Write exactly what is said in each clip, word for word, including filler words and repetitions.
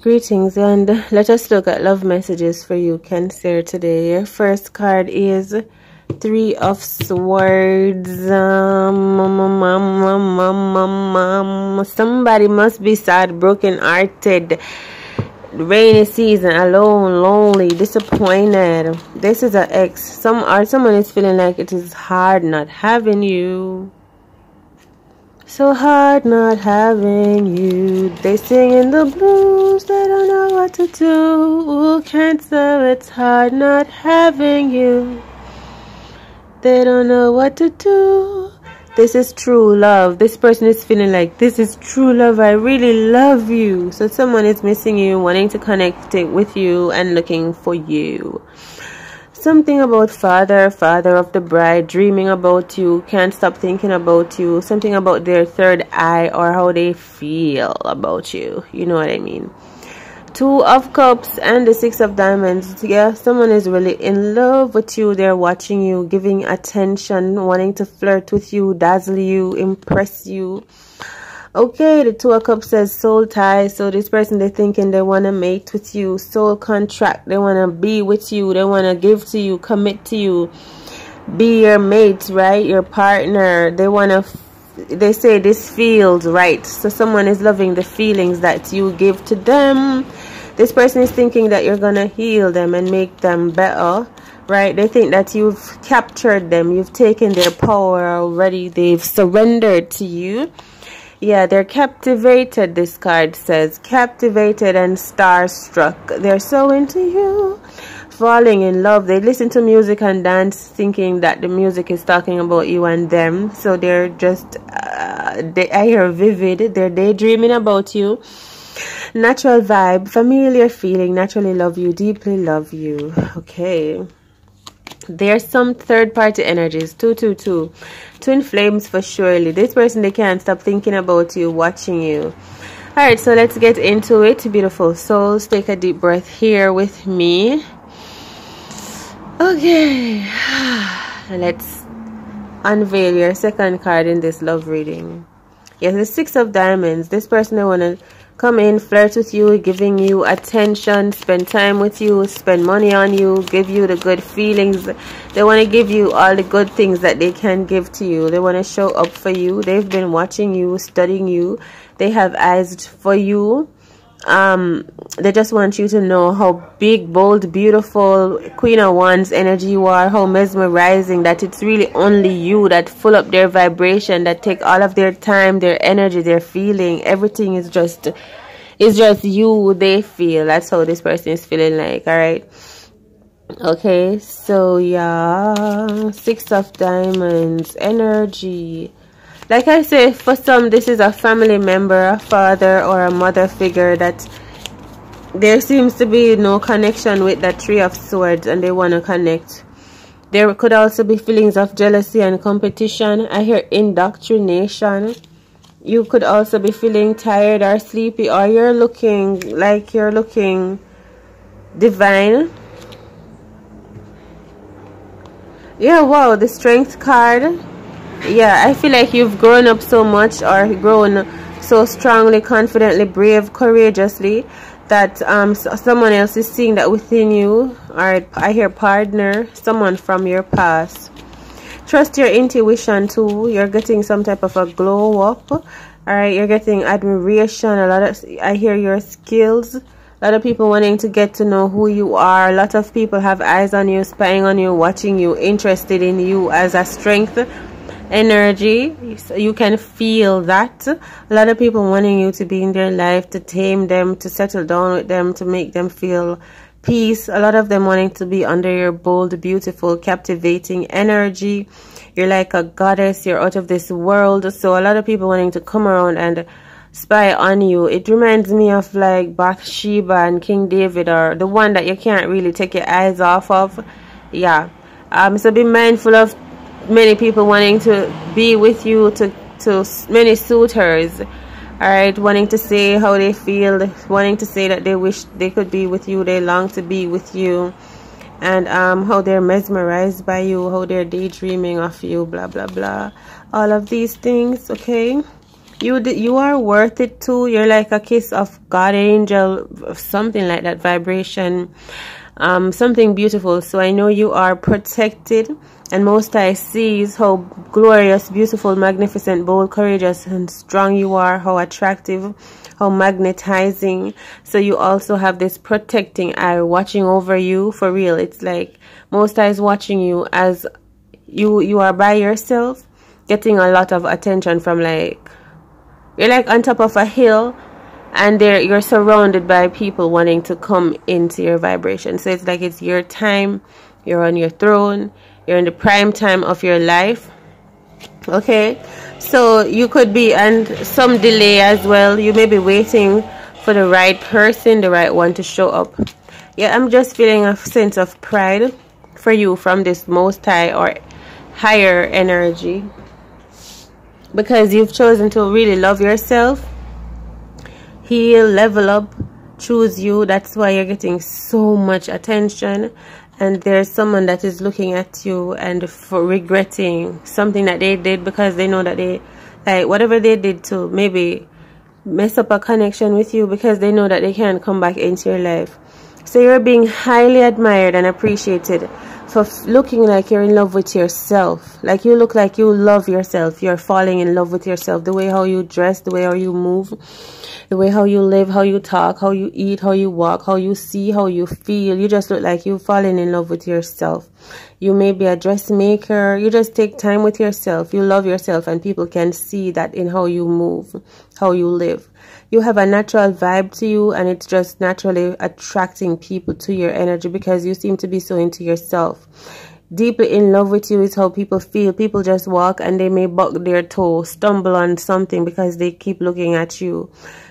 Greetings, and let us look at love messages for you, Cancer, today. Your first card is Three of Swords. Um, um, um, um, um, um, somebody must be sad, broken-hearted, rainy season, alone, lonely, disappointed. This is an ex. Some or someone is feeling like it is hard not having you. So hard not having you. They singing the blues, they don't know what to do. Ooh, Cancer, it's hard not having you. They don't know what to do. This is true love. This person is feeling like this is true love. I really love you. So someone is missing you, wanting to connect with you and looking for you. Something about father, father of the bride, dreaming about you, can't stop thinking about you. Something about their third eye or how they feel about you. You know what I mean. Two of Cups and the Six of Diamonds. Yeah, someone is really in love with you. They're watching you, giving attention, wanting to flirt with you, dazzle you, impress you. Okay, the Two of Cups says soul ties. So this person, they're thinking they want to mate with you. Soul contract. They want to be with you. They want to give to you, commit to you. Be your mate, right? Your partner. They want to, they say this feels right. So someone is loving the feelings that you give to them. This person is thinking that you're going to heal them and make them better, right? They think that you've captured them. You've taken their power already. They've surrendered to you. Yeah, they're captivated, this card says. Captivated and starstruck. They're so into you. Falling in love. They listen to music and dance, thinking that the music is talking about you and them. So they're just, uh, they, I hear vivid. They're daydreaming about you. Natural vibe. Familiar feeling. Naturally love you. Deeply love you. Okay. There's some third party energies. Two two two twin flames for surely. This person, they can't stop thinking about you, watching you. All right, so let's get into it, beautiful souls. Take a deep breath here with me. Okay, let's unveil your second card in this love reading. Yes, the Six of Diamonds. This person, they want to come in, flirt with you, giving you attention, spend time with you, spend money on you, give you the good feelings. They want to give you all the good things that they can give to you. They want to show up for you. They've been watching you, studying you. They have eyes for you. Um, they just want you to know how big, bold, beautiful, Queen of Wands energy you are, how mesmerizing, that it's really only you that fill up their vibration, that take all of their time, their energy, their feeling. Everything is just, it's just you they feel. That's how this person is feeling like, all right? Okay, so yeah, Six of Diamonds, energy. Like I say, for some, this is a family member, a father or a mother figure that there seems to be no connection with that Three of Swords, and they want to connect. There could also be feelings of jealousy and competition. I hear indoctrination. You could also be feeling tired or sleepy, or you're looking like you're looking divine. Yeah, wow, the Strength card. Yeah, I feel like you've grown up so much, or grown so strongly, confidently, brave, courageously, that um so someone else is seeing that within you. All right, I hear partner, someone from your past. Trust your intuition too. You're getting some type of a glow up. All right, you're getting admiration. A lot of, I hear your skills. A lot of people wanting to get to know who you are. A lot of people have eyes on you, spying on you, watching you, interested in you as a strength energy. So you can feel that a lot of people wanting you to be in their life, to tame them, to settle down with them, to make them feel peace. A lot of them wanting to be under your bold, beautiful, captivating energy. You're like a goddess, you're out of this world. So a lot of people wanting to come around and spy on you. It reminds me of like Bathsheba and King David, or the one that you can't really take your eyes off of. Yeah, um so be mindful of many people wanting to be with you, to to many suitors, all right, wanting to say how they feel, wanting to say that they wish they could be with you, they long to be with you, and um how they're mesmerized by you, how they're daydreaming of you, blah blah blah, all of these things. Okay, you did, you are worth it too. You're like a kiss of God, angel, something like that vibration, um something beautiful. So I know you are protected, and Most High sees how glorious, beautiful, magnificent, bold, courageous and strong you are, how attractive, how magnetizing. So you also have this protecting eye watching over you. For real, it's like Most High is watching you as you you are by yourself, getting a lot of attention from, like, you're like on top of a hill, and there you're surrounded by people wanting to come into your vibration. So it's like it's your time, you're on your throne, you're in the prime time of your life. Okay, so you could be, and some delay as well, you may be waiting for the right person, the right one to show up. Yeah, I'm just feeling a sense of pride for you from this Most High or higher energy, because you've chosen to really love yourself, heal, level up, choose you. That's why you're getting so much attention, and there's someone that is looking at you and for regretting something that they did, because they know that they, like, whatever they did to maybe mess up a connection with you, because they know that they can't come back into your life. So you're being highly admired and appreciated for looking like you're in love with yourself. Like, you look like you love yourself. You're falling in love with yourself. The way how you dress, the way how you move, the way how you live, how you talk, how you eat, how you walk, how you see, how you feel. You just look like you've fallen in love with yourself. You may be a dressmaker. You just take time with yourself. You love yourself, and people can see that in how you move, how you live. You have a natural vibe to you, and it's just naturally attracting people to your energy, because you seem to be so into yourself. Deeply in love with you is how people feel. People just walk and they may buck their toe, stumble on something, because they keep looking at you,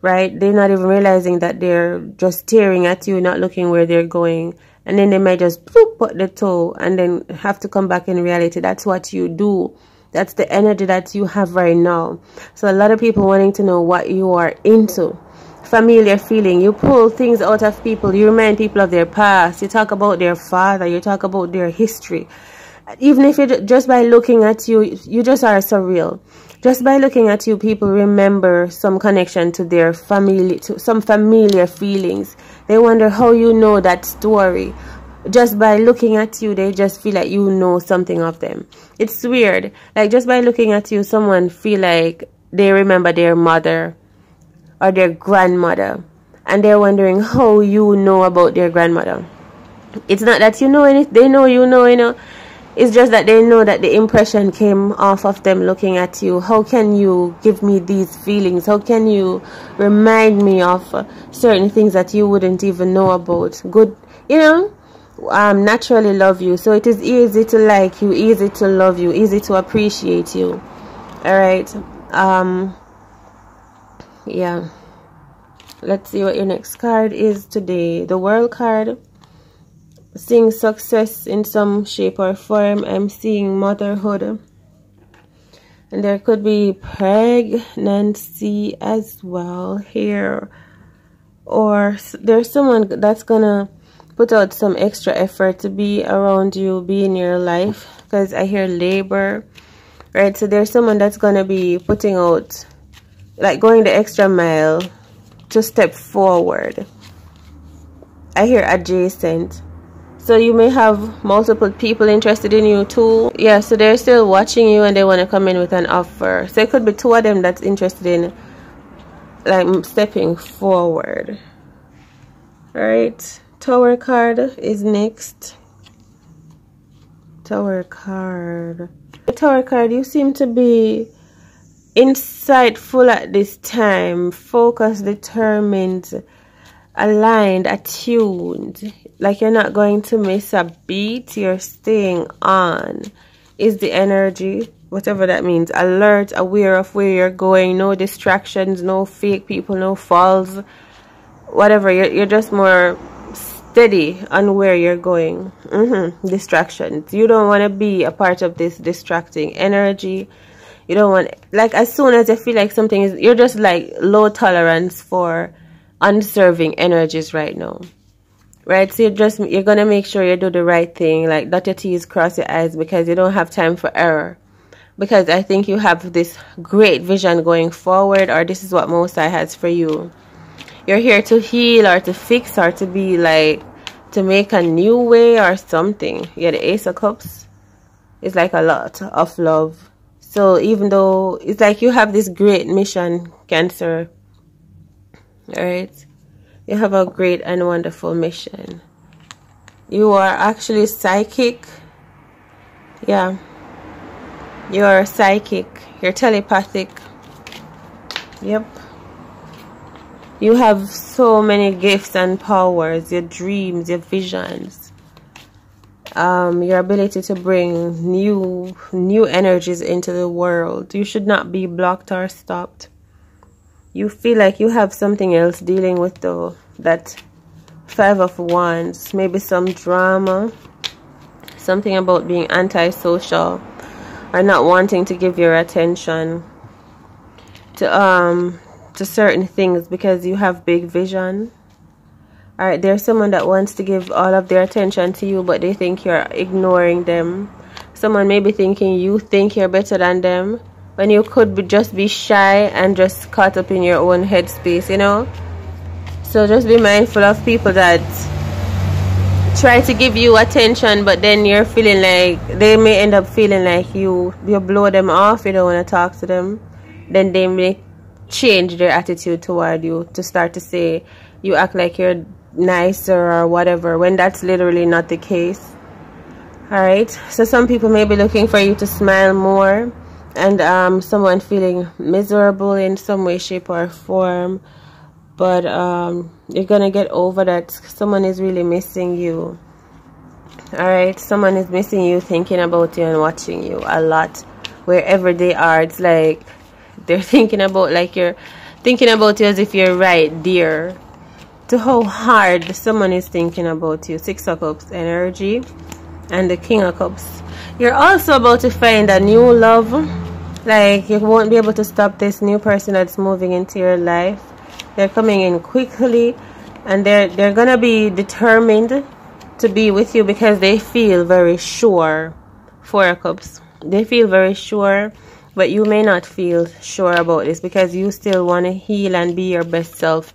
right? They're not even realizing that they're just staring at you, not looking where they're going. And then they might just poof, put the toe and then have to come back in reality. That's what you do. That's the energy that you have right now. So a lot of people wanting to know what you are into. Familiar feeling. You pull things out of people. You remind people of their past. You talk about their father. You talk about their history. Even if you just by looking at you, you just are surreal. Just by looking at you, people remember some connection to their family, to some familiar feelings. They wonder how you know that story. Just by looking at you, they just feel like you know something of them. It's weird. Like, just by looking at you, someone feel like they remember their mother or their grandmother, and they're wondering how you know about their grandmother. It's not that you know anything. They know you know, you know. It's just that they know that the impression came off of them looking at you. How can you give me these feelings? How can you remind me of uh, certain things that you wouldn't even know about? Good, you know, um, naturally love you. So it is easy to like you, easy to love you, easy to appreciate you. All right. Um... yeah, let's see what your next card is today. The World card. Seeing success in some shape or form. I'm seeing motherhood, and there could be pregnancy as well here, or there's someone that's gonna put out some extra effort to be around you, be in your life, because I hear labor, right? So there's someone that's gonna be putting out, like, going the extra mile to step forward. I hear adjacent. So you may have multiple people interested in you too. Yeah, so they're still watching you, and they want to come in with an offer. So it could be two of them that's interested in, like, stepping forward. All right. Tower card is next. Tower card. The Tower card, you seem to be insightful at this time, focused, determined, aligned, attuned. Like, you're not going to miss a beat. You're staying on is the energy, whatever that means. Alert, aware of where you're going. No distractions, no fake people, no falls, whatever. You're, you're just more steady on where you're going. Mm-hmm. Distractions. You don't want to be a part of this distracting energy. You don't want, like, as soon as you feel like something is, you're just like low tolerance for unserving energies right now, right? So you're just, you're going to make sure you do the right thing, like dot your T's, cross your I's, because you don't have time for error, because I think you have this great vision going forward, or this is what Most High has for you. You're here to heal or to fix or to be like, to make a new way or something. Yeah, the Ace of Cups is like a lot of love. So even though it's like you have this great mission, Cancer, all right? You have a great and wonderful mission. You are actually psychic. Yeah. You're psychic. You're telepathic. Yep. You have so many gifts and powers. Your dreams, your visions. Um, your ability to bring new, new energies into the world. You should not be blocked or stopped. You feel like you have something else dealing with, though. That Five of Wands. Maybe some drama. Something about being antisocial. Or not wanting to give your attention to um to certain things because you have big vision. All right, there's someone that wants to give all of their attention to you, but they think you're ignoring them. Someone may be thinking you think you're better than them when you could be just be shy and just caught up in your own headspace, you know. So just be mindful of people that try to give you attention, but then you're feeling like they may end up feeling like you you blow them off. You don't want to talk to them, then they may change their attitude toward you to start to say you act like you're nicer or whatever, when that's literally not the case. All right, so some people may be looking for you to smile more, and um someone feeling miserable in some way, shape or form. But um, you're going to get over that. Someone is really missing you. Alright? Someone is missing you, thinking about you and watching you a lot. Wherever they are, it's like they're thinking about, like you're thinking about you as if you're right there. To how hard someone is thinking about you. Six of Cups energy and the King of Cups. You're also about to find a new love. Like, you won't be able to stop this new person that's moving into your life. They're coming in quickly, and they're they're gonna be determined to be with you because they feel very sure. Four of Cups. They feel very sure, but you may not feel sure about this because you still want to heal and be your best self.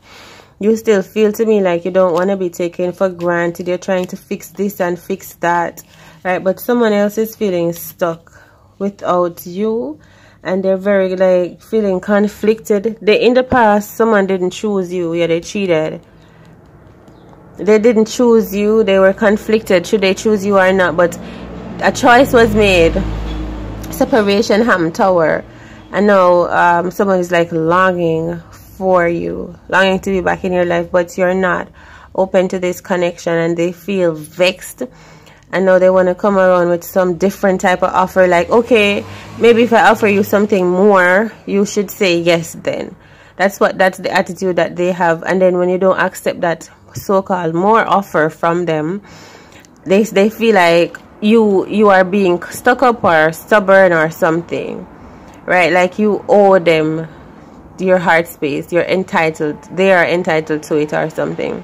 You still feel to me like you don't want to be taken for granted. You're trying to fix this and fix that, right? But someone else is feeling stuck without you. And they're very, like, feeling conflicted. They, in the past, someone didn't choose you. Yeah, they cheated. They didn't choose you. They were conflicted. Should they choose you or not? But a choice was made. Separation happened, Tower. I know um, someone is, like, longing for you. Longing to be back in your life. But you're not open to this connection. And they feel vexed. I know they want to come around with some different type of offer. Like, okay, maybe if I offer you something more, you should say yes then. That's what, that's the attitude that they have. And then when you don't accept that so-called more offer from them, they, they feel like you, you are being stuck up or stubborn or something. Right? Like you owe them your heart space. You're entitled. They are entitled to it or something.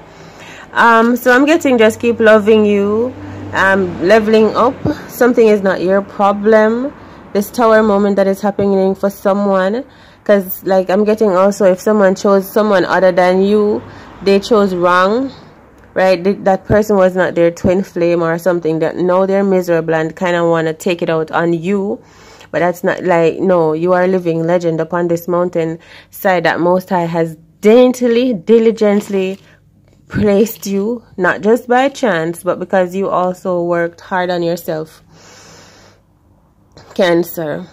Um, so I'm getting just keep loving you. Um, leveling up. Something is not your problem. This Tower moment that is happening for someone, because like I'm getting also, if someone chose someone other than you, they chose wrong, right? Th that person was not their twin flame or something. That no, they're miserable and kind of want to take it out on you, but that's not, like, no, you are living legend upon this mountain side that Most High has daintily, diligently placed you, not just by chance, but because you also worked hard on yourself, Cancer.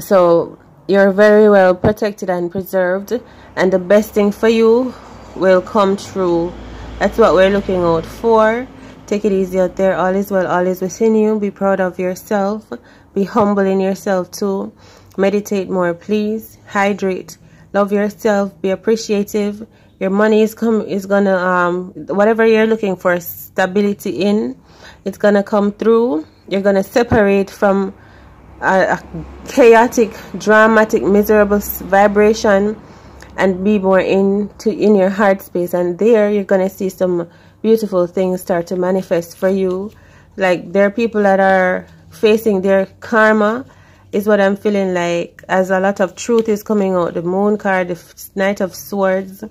So you're very well protected and preserved, and the best thing for you will come true. That's what we're looking out for. Take it easy out there. All is well, all is within you. Be proud of yourself. Be humble in yourself too. Meditate more, please. Hydrate. Love yourself. Be appreciative. Your money is come is gonna um whatever you're looking for stability in, it's gonna come through. You're gonna separate from a, a chaotic, dramatic, miserable vibration, and be more into in your heart space. And there, you're gonna see some beautiful things start to manifest for you. Like, there are people that are facing their karma. is what I'm feeling like, as a lot of truth is coming out. The Moon card, the Knight of Swords.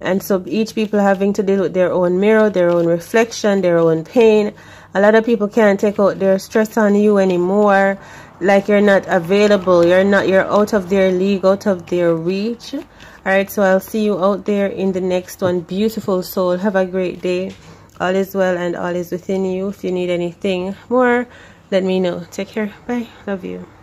And so each people having to deal with their own mirror, their own reflection, their own pain. A lot of people can't take out their stress on you anymore. Like you're not available. You're not, you're out of their league, out of their reach. All right. So I'll see you out there in the next one. Beautiful soul. Have a great day. All is well and all is within you. If you need anything more, let me know. Take care. Bye. Love you.